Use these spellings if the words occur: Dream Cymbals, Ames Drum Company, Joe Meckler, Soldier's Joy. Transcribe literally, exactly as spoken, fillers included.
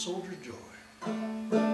Soldier's Joy.